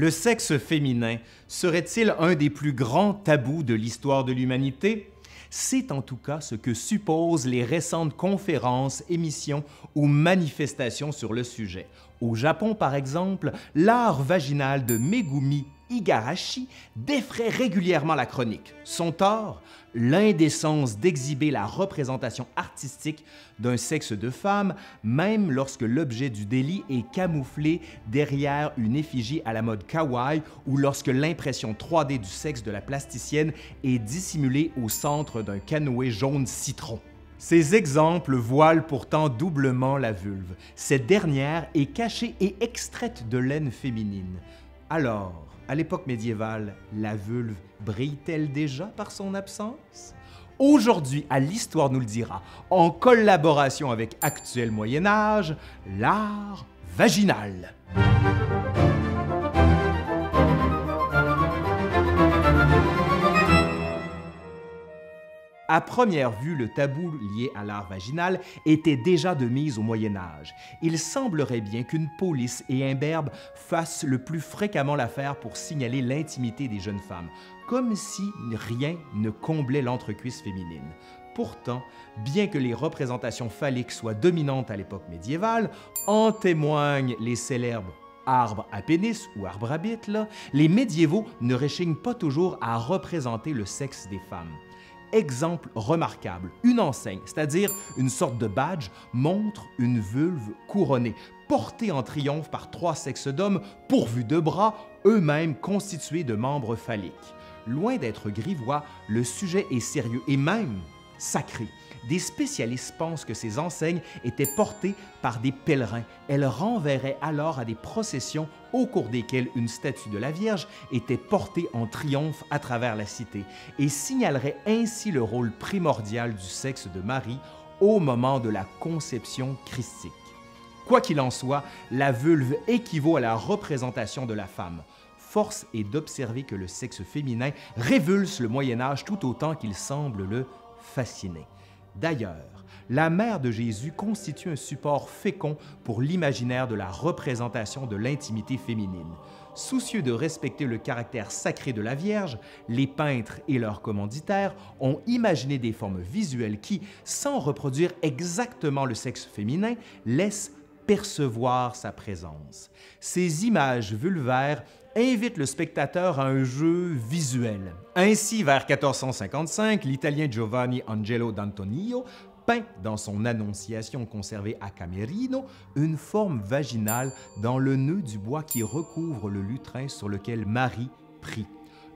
Le sexe féminin serait-il un des plus grands tabous de l'histoire de l'humanité? C'est en tout cas ce que supposent les récentes conférences, émissions ou manifestations sur le sujet. Au Japon, par exemple, l'art vaginal de Megumi Igarashi défraie régulièrement la chronique. Son tort? L'indécence d'exhiber la représentation artistique d'un sexe de femme, même lorsque l'objet du délit est camouflé derrière une effigie à la mode kawaii ou lorsque l'impression 3D du sexe de la plasticienne est dissimulée au centre d'un canoë jaune citron. Ces exemples voilent pourtant doublement la vulve. Cette dernière est cachée et extraite de laine féminine. Alors, à l'époque médiévale, la vulve brille-t-elle déjà par son absence? Aujourd'hui, à l'Histoire nous le dira, en collaboration avec Actuel Moyen Âge, l'art vaginal. À première vue, le tabou lié à l'art vaginal était déjà de mise au Moyen Âge. Il semblerait bien qu'une police et un berbe fassent le plus fréquemment l'affaire pour signaler l'intimité des jeunes femmes, comme si rien ne comblait l'entrecuisse féminine. Pourtant, bien que les représentations phalliques soient dominantes à l'époque médiévale, en témoignent les célèbres arbre à pénis ou arbre à bite, les médiévaux ne réchignent pas toujours à représenter le sexe des femmes. Exemple remarquable, une enseigne, c'est-à-dire une sorte de badge, montre une vulve couronnée, portée en triomphe par trois sexes d'hommes pourvus de bras, eux-mêmes constitués de membres phalliques. Loin d'être grivois, le sujet est sérieux et même sacré. Des spécialistes pensent que ces enseignes étaient portées par des pèlerins. Elles renverraient alors à des processions au cours desquelles une statue de la Vierge était portée en triomphe à travers la cité et signalerait ainsi le rôle primordial du sexe de Marie au moment de la conception christique. Quoi qu'il en soit, la vulve équivaut à la représentation de la femme. Force est d'observer que le sexe féminin révulse le Moyen Âge tout autant qu'il semble le fasciner. D'ailleurs, la mère de Jésus constitue un support fécond pour l'imaginaire de la représentation de l'intimité féminine. Soucieux de respecter le caractère sacré de la Vierge, les peintres et leurs commanditaires ont imaginé des formes visuelles qui, sans reproduire exactement le sexe féminin, laissent percevoir sa présence. Ces images vulvaires invite le spectateur à un jeu visuel. Ainsi, vers 1455, l'Italien Giovanni Angelo D'Antonio peint dans son Annonciation conservée à Camerino une forme vaginale dans le nœud du bois qui recouvre le lutrin sur lequel Marie prie.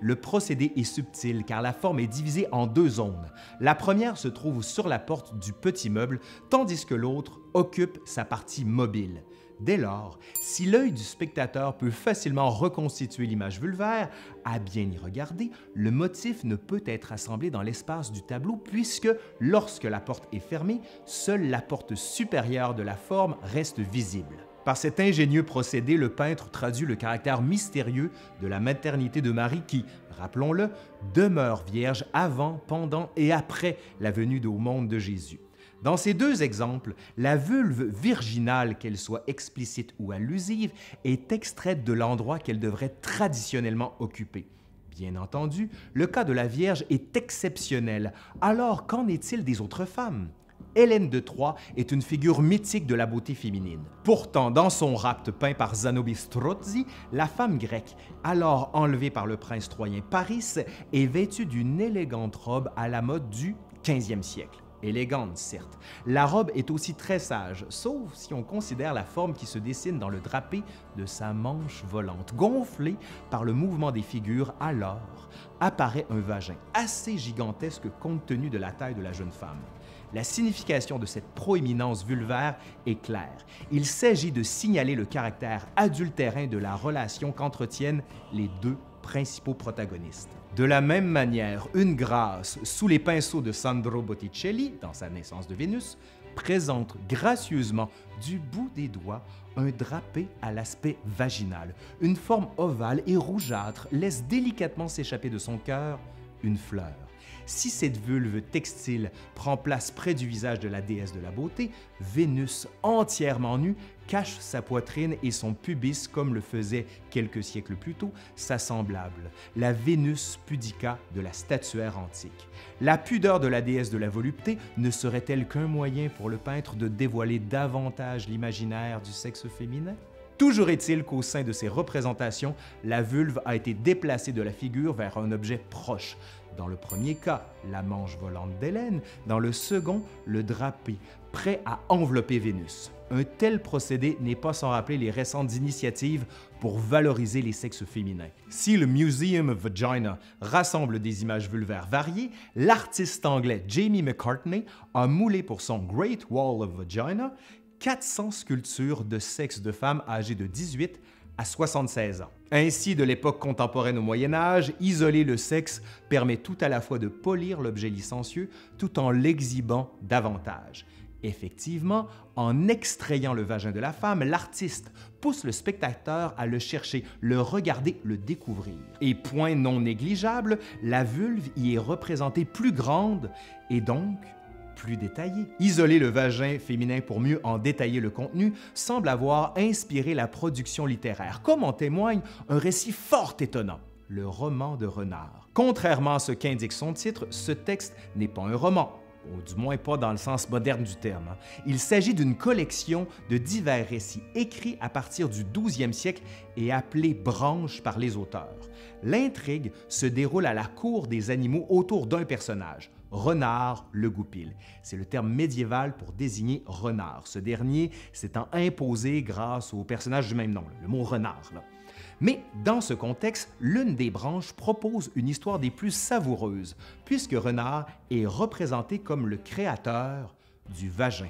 Le procédé est subtil car la forme est divisée en deux zones. La première se trouve sur la porte du petit meuble, tandis que l'autre occupe sa partie mobile. Dès lors, si l'œil du spectateur peut facilement reconstituer l'image vulvaire, à bien y regarder, le motif ne peut être assemblé dans l'espace du tableau puisque, lorsque la porte est fermée, seule la porte supérieure de la forme reste visible. Par cet ingénieux procédé, le peintre traduit le caractère mystérieux de la maternité de Marie qui, rappelons-le, demeure vierge avant, pendant et après la venue au monde de Jésus. Dans ces deux exemples, la vulve virginale, qu'elle soit explicite ou allusive, est extraite de l'endroit qu'elle devrait traditionnellement occuper. Bien entendu, le cas de la Vierge est exceptionnel. Alors, qu'en est-il des autres femmes? Hélène de Troie est une figure mythique de la beauté féminine. Pourtant, dans son rapt peint par Zanobi Strozzi, la femme grecque, alors enlevée par le prince troyen Paris, est vêtue d'une élégante robe à la mode du 15e siècle. Élégante, certes. La robe est aussi très sage, sauf si on considère la forme qui se dessine dans le drapé de sa manche volante. Gonflée par le mouvement des figures, alors apparaît un vagin assez gigantesque compte tenu de la taille de la jeune femme. La signification de cette proéminence vulvaire est claire. Il s'agit de signaler le caractère adultérin de la relation qu'entretiennent les deux principaux protagonistes. De la même manière, une grâce sous les pinceaux de Sandro Botticelli, dans sa Naissance de Vénus, présente gracieusement du bout des doigts un drapé à l'aspect vaginal. Une forme ovale et rougeâtre laisse délicatement s'échapper de son cœur une fleur. Si cette vulve textile prend place près du visage de la déesse de la beauté, Vénus, entièrement nue, cache sa poitrine et son pubis comme le faisait quelques siècles plus tôt sa semblable, la Vénus pudica de la statuaire antique. La pudeur de la déesse de la volupté ne serait-elle qu'un moyen pour le peintre de dévoiler davantage l'imaginaire du sexe féminin? Toujours est-il qu'au sein de ces représentations, la vulve a été déplacée de la figure vers un objet proche. Dans le premier cas, la manche volante d'Hélène, dans le second, le drapé, prêt à envelopper Vénus. Un tel procédé n'est pas sans rappeler les récentes initiatives pour valoriser les sexes féminins. Si le Museum of Vagina rassemble des images vulvaires variées, l'artiste anglais Jamie McCartney a moulé pour son Great Wall of Vagina 400 sculptures de sexe de femmes âgées de 18 à 76 ans. Ainsi, de l'époque contemporaine au Moyen Âge, isoler le sexe permet tout à la fois de polir l'objet licencieux tout en l'exhibant davantage. Effectivement, en extrayant le vagin de la femme, l'artiste pousse le spectateur à le chercher, le regarder, le découvrir. Et point non négligeable, la vulve y est représentée plus grande et donc plus détaillé. Isoler le vagin féminin pour mieux en détailler le contenu semble avoir inspiré la production littéraire, comme en témoigne un récit fort étonnant, le Roman de Renart. Contrairement à ce qu'indique son titre, ce texte n'est pas un roman, ou du moins pas dans le sens moderne du terme. Il s'agit d'une collection de divers récits écrits à partir du 12e siècle et appelés branches par les auteurs. L'intrigue se déroule à la cour des animaux autour d'un personnage, Renard le goupil. C'est le terme médiéval pour désigner renard, ce dernier s'étant imposé grâce au personnage du même nom, le mot renard. Mais dans ce contexte, l'une des branches propose une histoire des plus savoureuses, puisque Renard est représenté comme le créateur du vagin.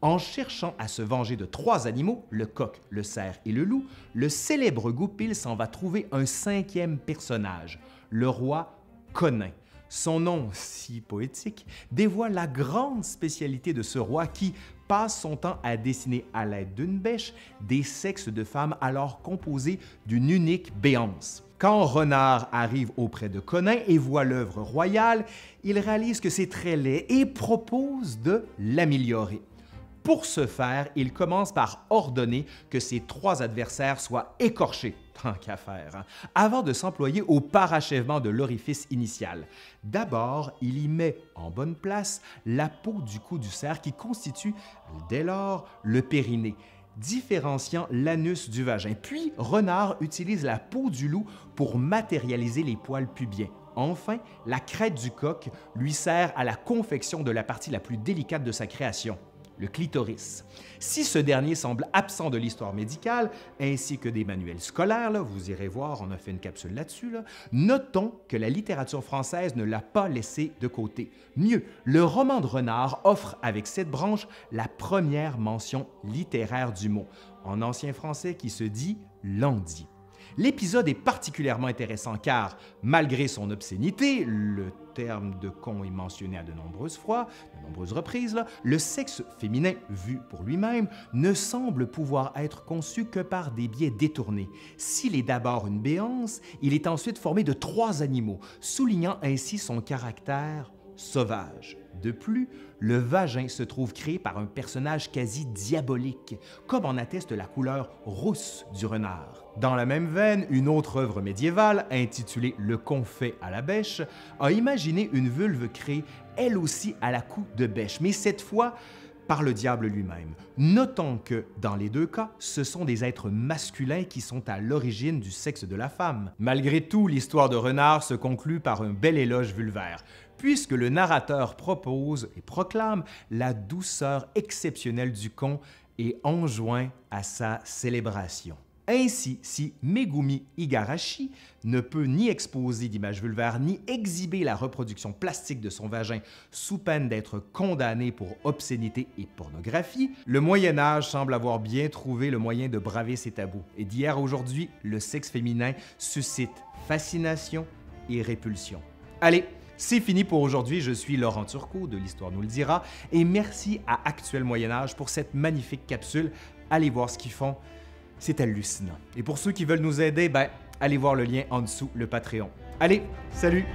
En cherchant à se venger de trois animaux, le coq, le cerf et le loup, le célèbre goupil s'en va trouver un cinquième personnage, le roi Conin. Son nom, si poétique, dévoile la grande spécialité de ce roi qui passe son temps à dessiner à l'aide d'une bêche des sexes de femmes alors composés d'une unique béance. Quand Renard arrive auprès de Conin et voit l'œuvre royale, il réalise que c'est très laid et propose de l'améliorer. Pour ce faire, il commence par ordonner que ses trois adversaires soient écorchés, tant qu'à faire, avant de s'employer au parachèvement de l'orifice initial. D'abord, il y met en bonne place la peau du cou du cerf qui constitue, dès lors, le périnée, différenciant l'anus du vagin. Puis, Renard utilise la peau du loup pour matérialiser les poils pubiens. Enfin, la crête du coq lui sert à la confection de la partie la plus délicate de sa création, le clitoris. Si ce dernier semble absent de l'histoire médicale, ainsi que des manuels scolaires, là, vous irez voir, on a fait une capsule là-dessus, là, notons que la littérature française ne l'a pas laissé de côté. Mieux, le Roman de Renart offre avec cette branche la première mention littéraire du mot, en ancien français qui se dit « landy ». L'épisode est particulièrement intéressant car, malgré son obscénité, le terme de con est mentionné à de nombreuses reprises, là, le sexe féminin, vu pour lui-même, ne semble pouvoir être conçu que par des biais détournés. S'il est d'abord une béance, il est ensuite formé de trois animaux, soulignant ainsi son caractère sauvage. De plus, le vagin se trouve créé par un personnage quasi diabolique, comme en atteste la couleur rousse du renard. Dans la même veine, une autre œuvre médiévale, intitulée Le confet à la bêche, a imaginé une vulve créée, elle aussi à la coupe de bêche, mais cette fois par le diable lui-même. Notons que, dans les deux cas, ce sont des êtres masculins qui sont à l'origine du sexe de la femme. Malgré tout, l'histoire de Renard se conclut par un bel éloge vulvaire, puisque le narrateur propose et proclame la douceur exceptionnelle du con et enjoint à sa célébration. Ainsi, si Megumi Igarashi ne peut ni exposer d'images vulvaires ni exhiber la reproduction plastique de son vagin sous peine d'être condamné pour obscénité et pornographie, le Moyen Âge semble avoir bien trouvé le moyen de braver ses tabous. Et d'hier à aujourd'hui, le sexe féminin suscite fascination et répulsion. Allez, c'est fini pour aujourd'hui, je suis Laurent Turcot de L'Histoire nous le dira et merci à Actuel Moyen Âge pour cette magnifique capsule. Allez voir ce qu'ils font, c'est hallucinant. Et pour ceux qui veulent nous aider, ben, allez voir le lien en dessous, le Patreon. Allez, salut!